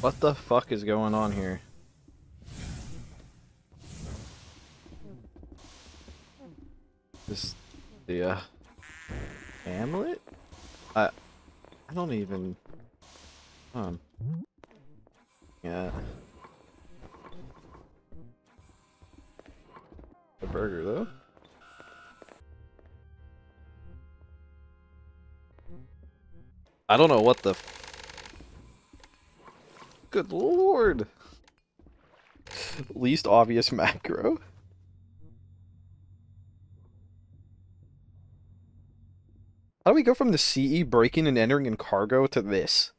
What the fuck is going on here? This the Hamlet? I don't even. Yeah. A burger though. I don't know what the. Good lord! Least obvious macro? How do we go from the CE breaking and entering in cargo to this?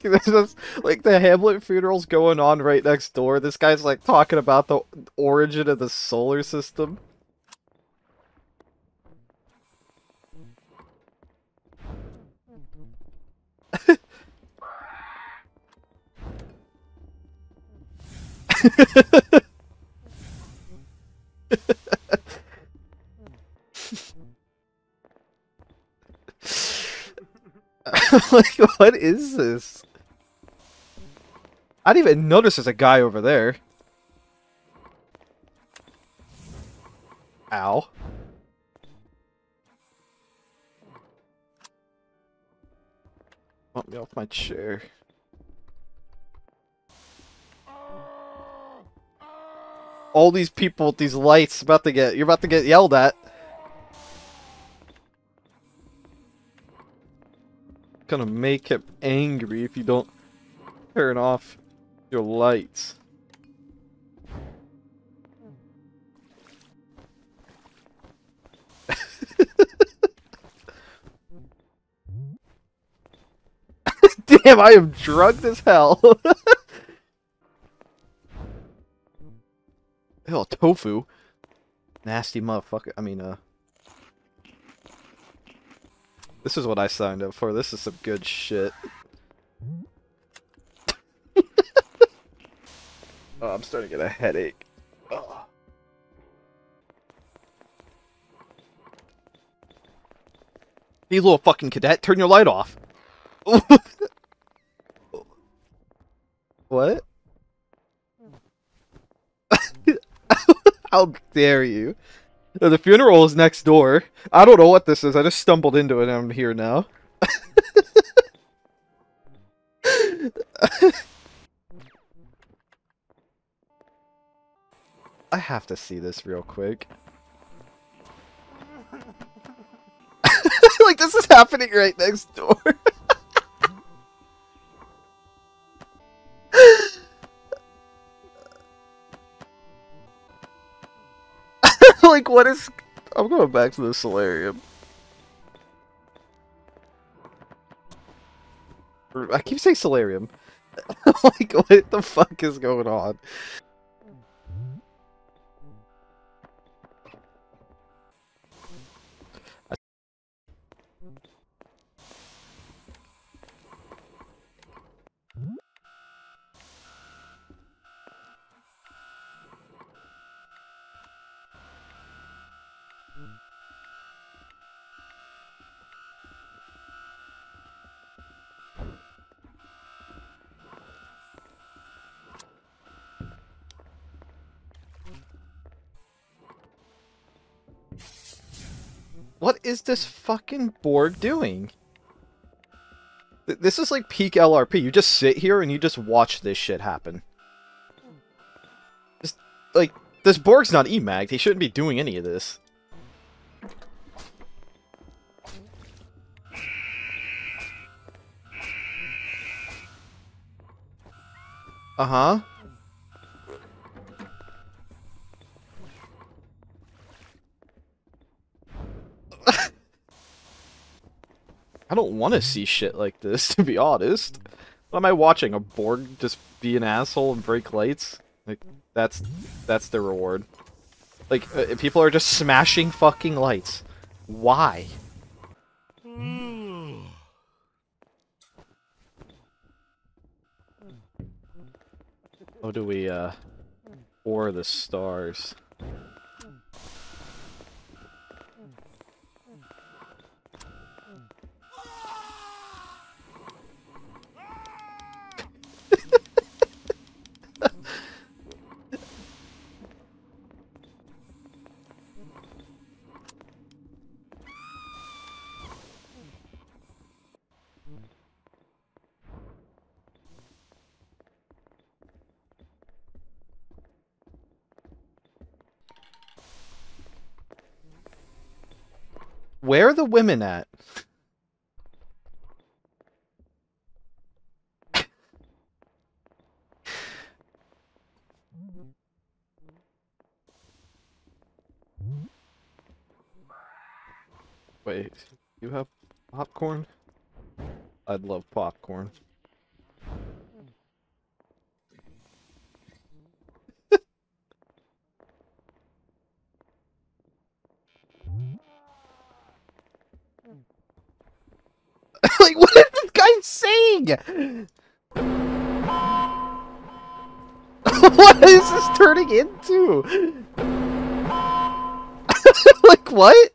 There's this, like the Hamlet funeral's going on right next door. This guy's like talking about the origin of the solar system. Like, what is this? I didn't even notice there's a guy over there. Ow. Want me off my chair. All these people with these lights you're about to get yelled at. Gonna make him angry if you don't turn off your lights. Damn, I am drugged as hell. Hell, tofu. Nasty motherfucker. I mean, this is what I signed up for. This is some good shit. Oh, I'm starting to get a headache. Oh. You little fucking cadet, turn your light off. What? How dare you? The funeral is next door. I don't know what this is. I just stumbled into it and I'm here now. I have to see this real quick. Like, this is happening right next door. Like, what is... I'm going back to the solarium. I keep saying solarium. Like, what the fuck is going on? What is this fucking Borg doing? This is like peak LRP. You just sit here and you just watch this shit happen. Just, like, this Borg's not EMAG'd. He shouldn't be doing any of this. Uh-huh. I don't want to see shit like this, to be honest. What am I watching? A Borg just be an asshole and break lights? Like, that's the reward. Like, people are just smashing fucking lights. Why? Oh, do we, or the stars. Where are the women at? Wait, you have popcorn? I'd love popcorn. Like, what is this guy saying? What is this turning into? Like, what?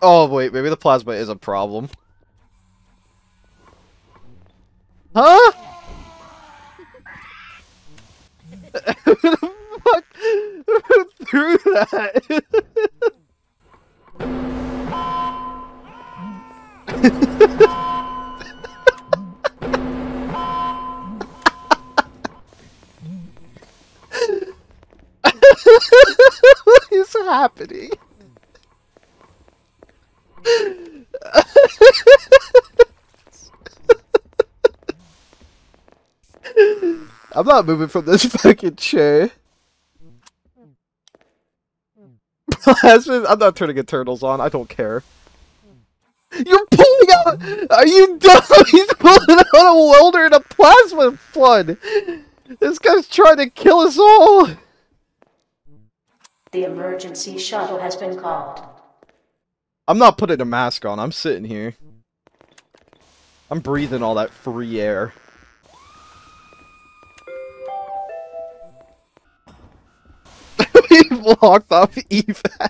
Oh, wait, maybe the plasma is a problem. Huh? Who the fuck threw that? What is happening? I'm not moving from this fucking chair. I'm not turning the turtles on. I don't care. You're pulling out. Are you dumb? He's pulling out a welder and a plasma flood. This guy's trying to kill us all. The emergency shuttle has been called. I'm not putting a mask on. I'm sitting here. I'm breathing all that free air. Locked off EVAC.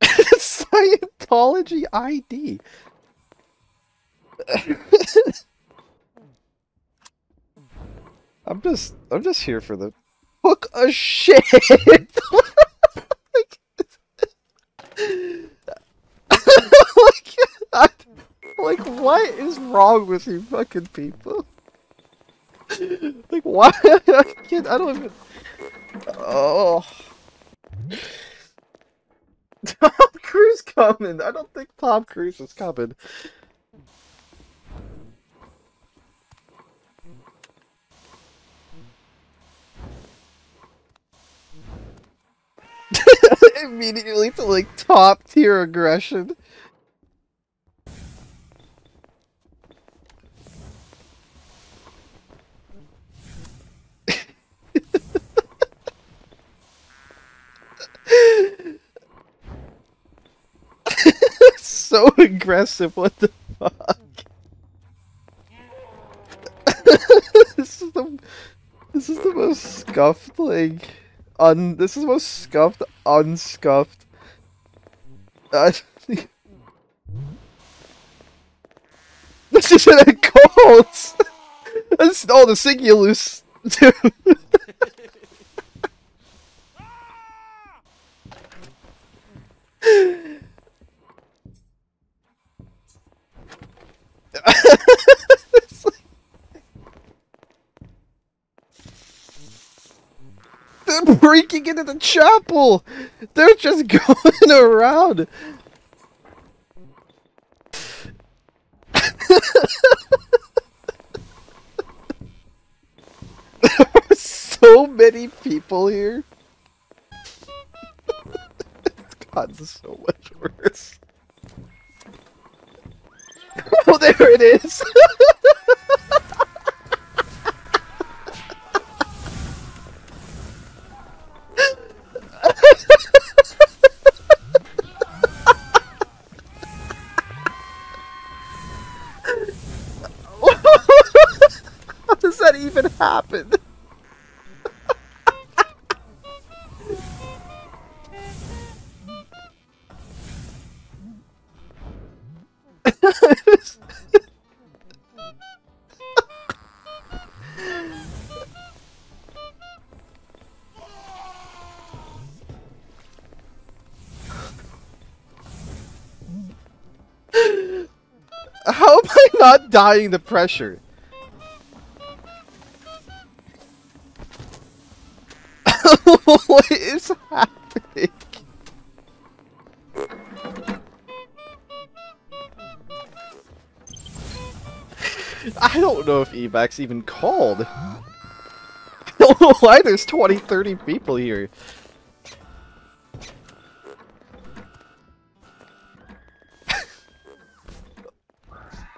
Scientology ID. I'm just here for the hook a shit. like what is wrong with you fucking people? Like, why? I don't even. Oh. Tom Cruise coming. I don't think Tom Cruise is coming. Immediately to like top tier aggression. So aggressive, what the fuck? This is the most scuffed, like, this is the most scuffed, unscuffed. This isn't a cold! That's all the Singulus, dude. They're breaking into the chapel. They're just going around. There are so many people here. God, this is so much worse. Oh, there it is! even happen? How am I not dying the pressure? What is happening? I don't know if EVAC's even called. I don't know why there's 20, 30 people here.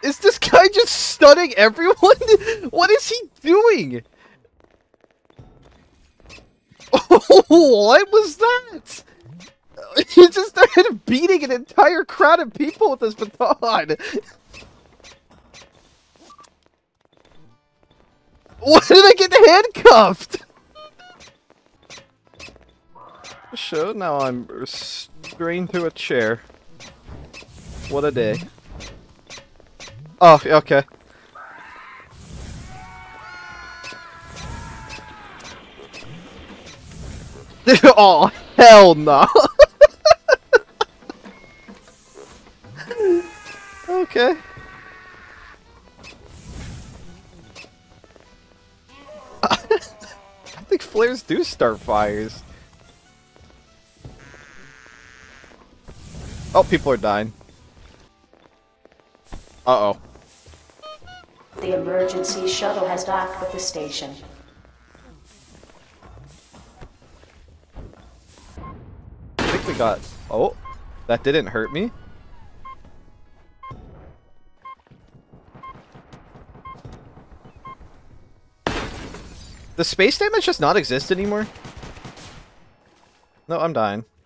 Is this guy just stunning everyone? What is he doing? Oh, what was that? He just started beating an entire crowd of people with his baton. Why did I get handcuffed? So now I'm restrained to a chair. What a day. Oh, okay. Oh, hell no. Okay. I think flares do start fires. Oh, people are dying. Uh-oh. The emergency shuttle has docked with the station. I think we got... Oh, that didn't hurt me. The space damage just not exist anymore? No, I'm dying.